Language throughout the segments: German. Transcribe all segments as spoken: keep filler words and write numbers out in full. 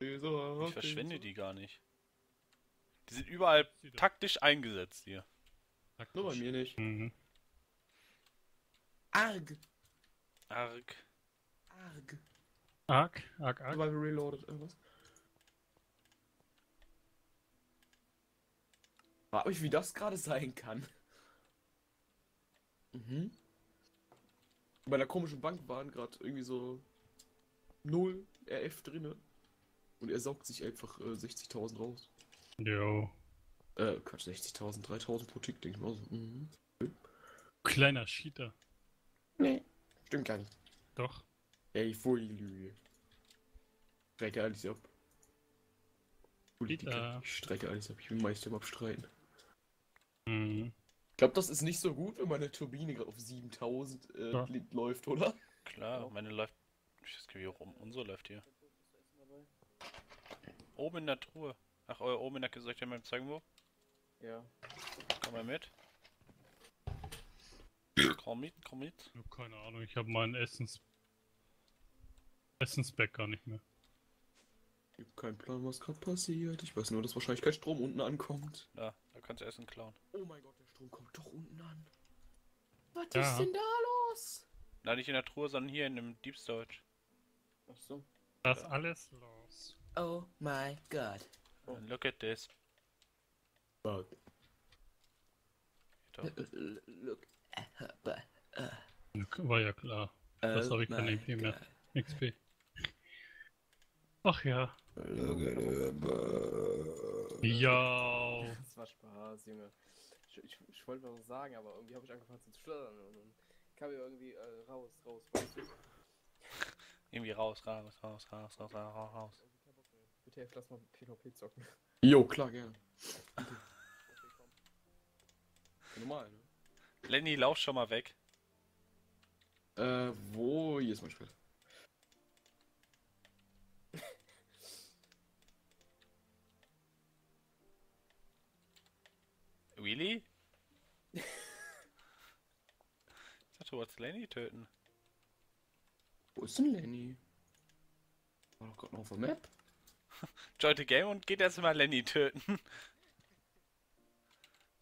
Ich verschwende die gar nicht. Die sind überall taktisch eingesetzt hier. Nur bei mir nicht. Mhm. Arg. Arg. Arg. Arg, arg, arg. Weil wir reloaded irgendwas. Frag mich, wie das gerade sein kann. Mhm. Bei einer komischen Bank waren gerade irgendwie so null R F drinne. Und er saugt sich einfach äh, sechzigtausend raus. Jo. Äh, Quatsch, sechzigtausend, dreitausend pro Tick, denke ich mal so. Mhm. Kleiner Cheater. Nee, stimmt gar nicht. Doch. Ey, voll die Lüge. Strecke alles ab. Politiker. Ich strecke alles ab, ich will meist immer abstreiten. Mhm. Ich glaube, das ist nicht so gut, wenn meine Turbine gerade auf siebentausend äh, ja. läuft, oder? Klar, meine läuft. Jetzt gehen wir hier rum. Unsere läuft hier. Oben in der Truhe. Ach, euer oben in der Truhe. Soll ich dir mal zeigen, wo? Ja. Komm mal mit. Komm mit, komm mit. Ja, keine Ahnung, ich habe meinen Essens... Essensback gar nicht mehr. Ich hab keinen Plan, was gerade passiert. Ich weiß nur, dass wahrscheinlich kein Strom unten ankommt. Ja, da kannst du Essen klauen. Oh mein Gott, der Strom kommt doch unten an. Was ja. ist denn da los? Nein, nicht in der Truhe, sondern hier in dem Deep Storage. Ach so. Da ist alles los. Oh my god. Oh. Look at this. Bug. Look. War ja klar. Das oh habe ich kein E P mehr. X P. Ach ja. Look at the bug. Ja. Das war Spaß, Junge. Ich, ich, ich wollte was sagen, aber irgendwie habe ich angefangen zu schluddern und dann kam ich irgendwie äh, raus, raus, weißt du? Irgendwie raus, raus, raus, raus, raus, raus, raus. Bitte helft, lass mal P V P zocken. Jo, klar, gerne. Okay. Ja, normal, ne? Lenny, lauf schon mal weg. Äh, wo? Hier ist mein Spiel. Really? Ich dachte, du wolltest Lenny töten. Wo ist denn Lenny? War doch gerade noch auf der Map. Join the game und geht erstmal Lenny töten.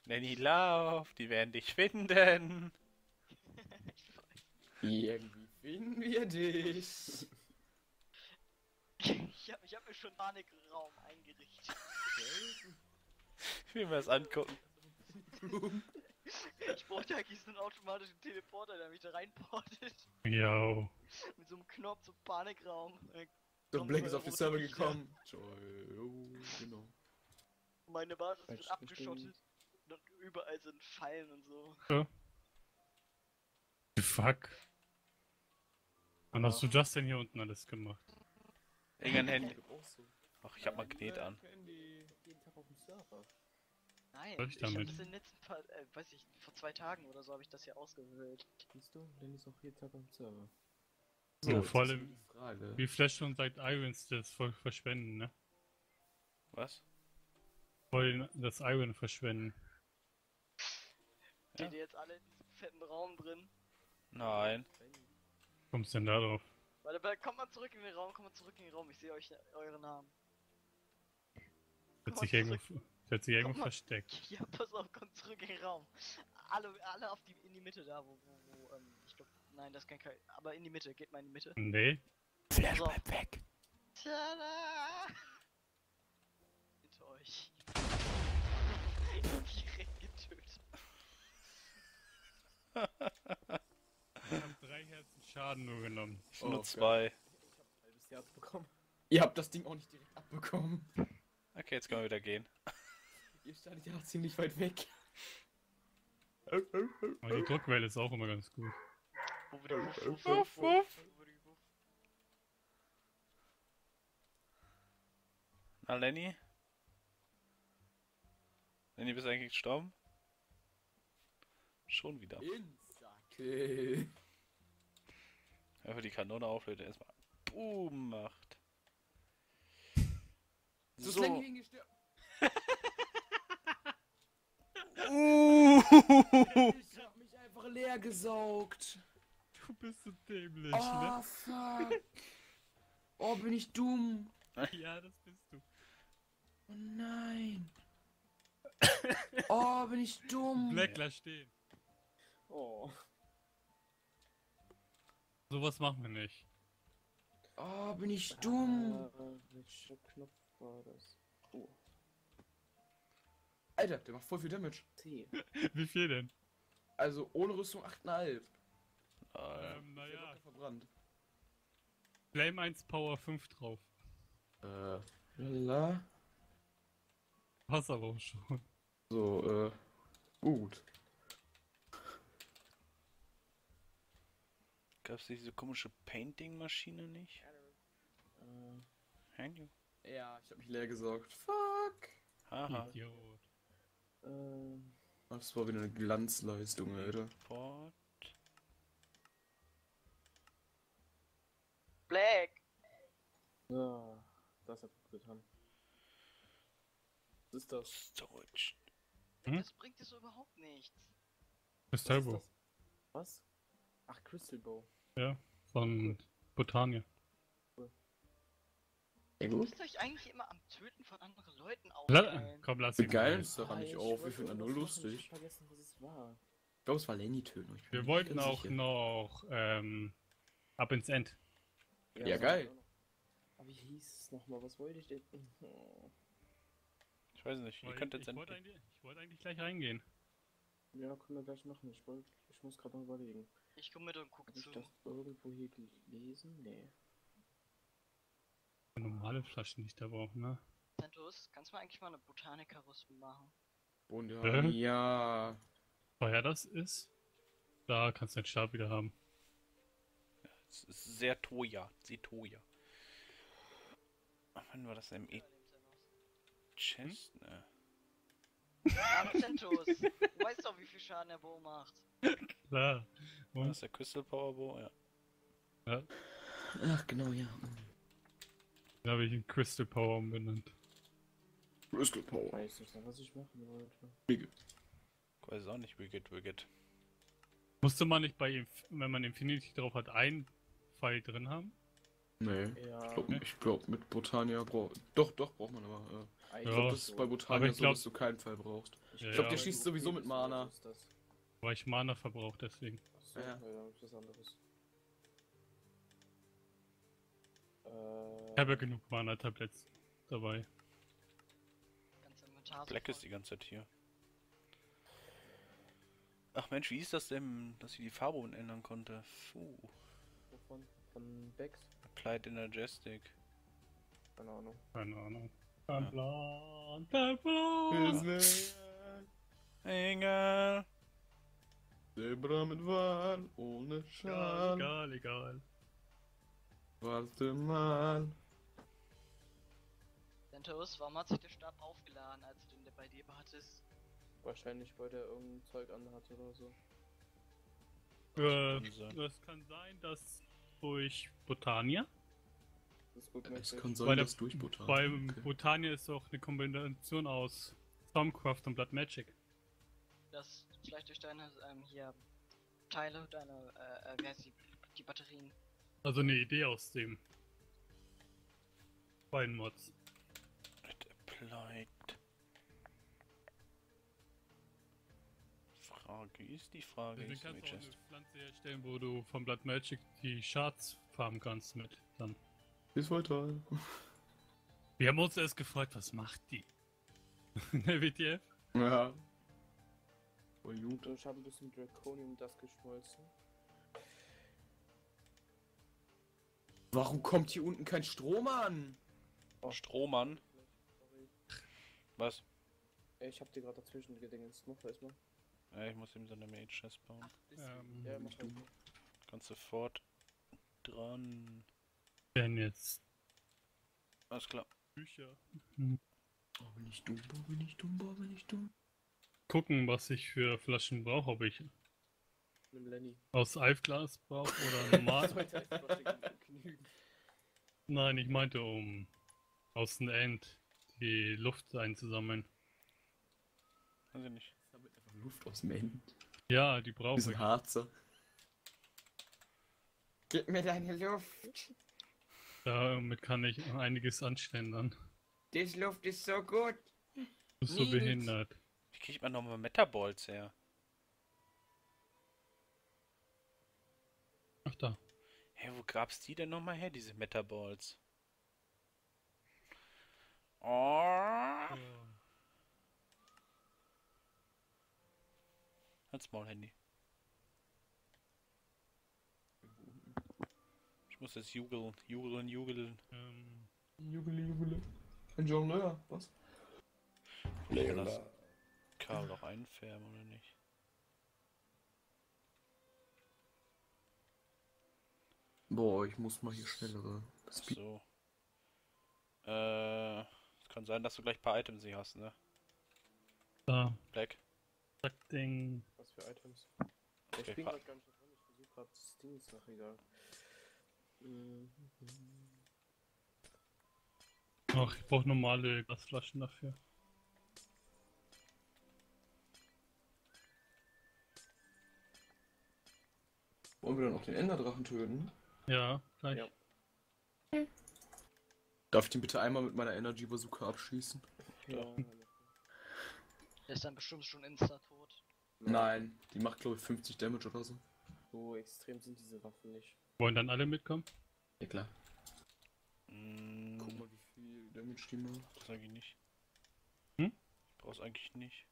Lenny, lauf, die werden dich finden. Irgendwie finden wir dich. Ich hab, ich hab mir schon Panikraum eingerichtet. Okay. Ich will mir das angucken. Ich brauchte eigentlich so einen automatischen Teleporter, der mich da reinportet. Ja. Mit so einem Knopf zum Panikraum. Der Black ist auf den Server gekommen. Genau. Meine Basis wird abgeschottet. Und überall sind Fallen und so. Ja. Fuck. Wann hast du das denn hier unten alles gemacht? Irgendein Handy. Ach, ich hab Magnet an. Nein, ich, ich habe das in den letzten paar, äh, weiß ich, vor zwei Tagen oder so habe ich das hier ausgewählt. Siehst du? Lenny ist auch jeden Tag am Server. So, ja, vor allem, wie Flash schon sagt, Irons das voll verschwenden, ne? Was? Voll das Iron verschwenden. Steht ja. ihr jetzt alle in diesem fetten Raum drin? Nein. Kommst denn da drauf? Warte, kommt mal zurück in den Raum, kommt mal zurück in den Raum, ich sehe euch, eure Namen. Setz dich irgendwo. Der hat sich irgendwo versteckt. Ja, pass auf, komm zurück in den Raum. Alle, alle auf die, in die Mitte da, wo, wo, wo ähm, ich glaub, nein, das kann kein, aber in die Mitte, geht mal in die Mitte. Nee. Flash also. Bleibt weg. Tada! Hinter euch. Ich hab direkt getötet. Ich hab drei Herzen Schaden nur genommen. Ich oh, nur okay. zwei. Ich hab ein halbes Herz bekommen. Ihr habt das Ding auch nicht direkt abbekommen. Okay, jetzt können wir wieder gehen. Ihr standet ja auch ziemlich weit weg. Aber die Druckwelle ist auch immer ganz gut. Wuff, wuff. Na, Lenny? Lenny, bist du eigentlich gestorben? Schon wieder. Insta-Kill. Einfach die Kanone auflöten, erstmal Boom macht. So, so. Lenny hingestellt. Uh. Ich hab mich einfach leer gesaugt. Du bist so dämlich, oh, ne? Fuck. Oh, bin ich dumm. Ja, das bist du. Oh nein. Oh, bin ich dumm. Black, lass stehen. Oh. Sowas machen wir nicht. Oh, bin ich dumm. Welcher Knopf war das? Oh. Alter, der macht voll viel Damage. Wie viel denn? Also ohne Rüstung acht Komma fünf. Ähm, naja. Verbrannt. Flame eins Power fünf drauf. Äh. La. Passt aber auch schon. So, äh. Gut. Gab's diese komische Painting-Maschine nicht? Äh. Hang you? Ja, ich hab mich leer gesaugt. Fuck! Haha. Idiot. Ähm. Das war wieder eine Glanzleistung, Alter. Port. Black! Ja, das hat gut getan. Was ist das? Deutsch. Hm? Das bringt es überhaupt nichts. Crystal Bow. Was? Ach, Crystal Bow. Ja, von cool. Botania. Cool. Ihr müsst euch eigentlich immer am Töten von anderen Leuten aufgeilen. Komm, lass ihn. Geil, ist doch nicht auf. Ich finde das nur lustig. Ich hab vergessen, was es war. Ich glaube, es war Lenny töten. Wir wollten auch sicher. noch, ähm, ab ins End. Ja, ja, geil. Aber wie hieß es nochmal? Was wollte ich denn? Ich weiß nicht, ihr ich, könnt jetzt ich wollte, eigentlich, ich wollte eigentlich gleich reingehen. Ja, können wir gleich machen. Ich, wollt, ich muss gerade noch überlegen. Ich komme mit und gucke zu. Hab ich das irgendwo hier gelesen? Nee. Normale Flaschen nicht da brauchen, ne? Santos, kannst du mir eigentlich mal eine Botaniker-Rüstung machen? Wunderbar. Ja. Woher das ist? Da kannst du den Stab wieder haben. Das ist sehr Toya, sehr Toya. Wann war das im E? Chest? Hm? Ne. Ja, Centos. Du weißt doch, wie viel Schaden der Bow macht. Klar. Und? Das ist der Crystal Power Bow, ja. Ja. Ach, genau, ja. Da habe ich einen Crystal Power umbenannt. Crystal Power. Ich weiß nicht, was ich machen wollte. Bigget. Ich weiß auch nicht, Bigget, Bigget. Musste man nicht bei, wenn man Infinity drauf hat, einen Pfeil drin haben? Nee, ja. ich, glaub, ich glaub mit Botania braucht... Doch, doch, braucht man aber. Äh. Ich ja. glaube, das ist bei Botania so, glaub, dass du keinen Pfeil brauchst. Ich ja, glaube, der schießt sowieso mit Mana. Weil ich Mana verbraucht, deswegen. Achso, ja, ja, ist was anderes. Äh, ich habe ja genug Mana-Tablets dabei. Black ist die ganze Zeit hier. Ach Mensch, wie hieß das denn, dass ich die Farbe ändern konnte? Puh. Wovon? Von Bex? Applied Energistic. Keine Ahnung. Keine Ahnung. Kein Plan, kein Plan! Egal! Zebra mit Wahn, ohne Schaden. Egal, egal. Warte mal. Santos, warum hat sich der Stab aufgeladen, als du den bei dir hattest? Wahrscheinlich, weil der irgendein Zeug anhat oder so. Äh, das kann sein, dass durch Botania. Das es kann sein, dass durch Botania. Beim okay. Botania ist auch eine Kombination aus Stormcraft und Blood Magic. Das vielleicht durch deine ähm, hier Teile, deine, äh, wer ist die, die Batterien. Also eine Idee aus dem beiden Mods. It applied. Ist die Frage. Deswegen kannst du auch eine Pflanze herstellen, wo du von Blood Magic die Shards farmen kannst mit dann. Bis heute. Wir haben uns erst gefragt, was macht die? Der W T F? Ja. Oh, gut. Ich habe ein bisschen Draconium das geschmolzen. Warum kommt hier unten kein Strom an? Oh, Strom an? Was? Ich hab dir gerade dazwischen gedingst. Mach erstmal. Ja, ich muss eben so eine Mage-Chest bauen. Ähm, ja, mach du. Kannst sofort dran. Denn jetzt. Alles klar. Bücher. Mhm. Oh, bin ich dumm, oh, bin ich dumm, oh, bin ich dumm. Gucken, was ich für Flaschen brauche, ob ich Lenny. Aus Eifglas brauche oder normal. Nein, ich meinte, um aus dem End die Luft einzusammeln. Also nicht. Luft aus dem End. Ja, die brauchen wir. Ein Harzer. Gib mir deine Luft. Damit kann ich einiges anstellen dann. Die Luft ist so gut. Du bist so behindert. Ich krieg mal nochmal Metaballs her. Ach da. Hä, hey, wo grabst die denn nochmal her, diese Metaballs? Oh. Ja. Als Maul-Handy. Ich muss jetzt jugeln, jugeln, jugeln. Ähm. Jugeln, jugeln. Ein Jongleur, was? Kann das Kabel auch einfärben oder nicht? Boah, ich muss mal hier schnellere. So. Äh. Es kann sein, dass du gleich ein paar Items hier hast, ne? Da. Black. Zack, Ding. Was für Items? Okay, ich bin grad gar nicht dran, ich versuche grad das Ding ist nachher egal. Ach, ich brauche normale Gasflaschen dafür. Wollen wir dann auch den Enderdrachen töten? Ja, gleich. Ja. Darf ich den bitte einmal mit meiner Energy Bazooka abschießen? Ja. Der ist dann bestimmt schon insta-tot. Nein, die macht glaube ich fünfzig Damage oder so. So extrem sind diese Waffen nicht. Wollen dann alle mitkommen? Ja klar. Mm. Guck mal wie viel Damage die macht. Das sag ich nicht. Hm? Ich brauch's eigentlich nicht.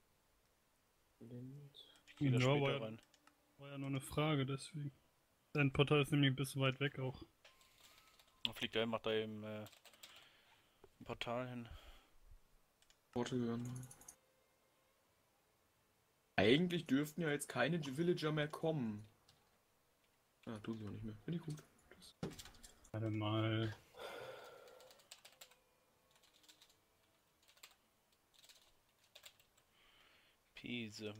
Ich geh da ja, später rein. War ja nur eine Frage, deswegen. Dein Portal ist nämlich ein bisschen weit weg auch. Da fliegt er, macht da eben äh, ein Portal hin. Worte hören. Eigentlich dürften ja jetzt keine Villager mehr kommen. Ah, tun sie auch nicht mehr. Finde ich gut. Tschüss. Warte mal. Piese.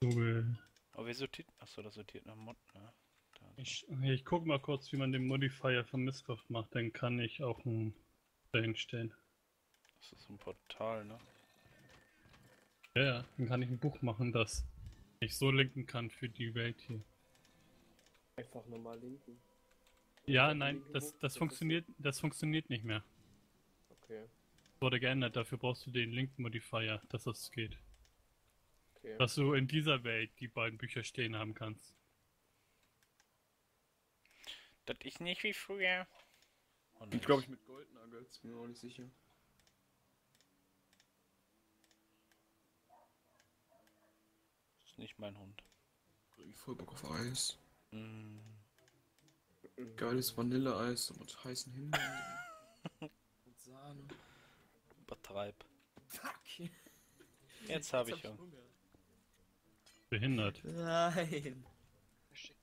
Google. Aber wer sortiert? Achso, das sortiert nach Mod, ne? Ich, ich guck mal kurz, wie man den Modifier von Mistkraft macht, dann kann ich auch einen dahin stellen. Das ist ein Portal, ne? Ja, yeah, dann kann ich ein Buch machen, das ich so linken kann für die Welt hier. Einfach normal linken. Ja, ja nein, linken das, das, funktioniert, das funktioniert nicht mehr. Okay. Das wurde geändert, dafür brauchst du den Link-Modifier, dass das geht. Okay. Dass du in dieser Welt die beiden Bücher stehen haben kannst. Das ist nicht wie früher. Oh, ich glaube ich mit Gold Nuggets, bin mir auch nicht sicher. Nicht mein Hund. Ich voll Bock auf Eis. Mm. Geiles Vanilleeis und heißen Himbeeren. Und Sahne. Übertreib. Fuck. Jetzt habe ich, hab ich Hunger. Behindert. Nein.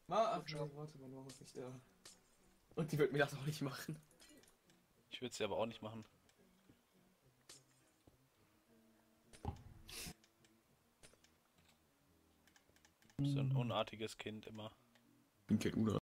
Mal abschauen. Warte mal, warum ist nicht da? Und die wird mir das auch nicht machen. Ich würde sie aber auch nicht machen. So ein unartiges Kind immer. Ich bin kein Unartiges.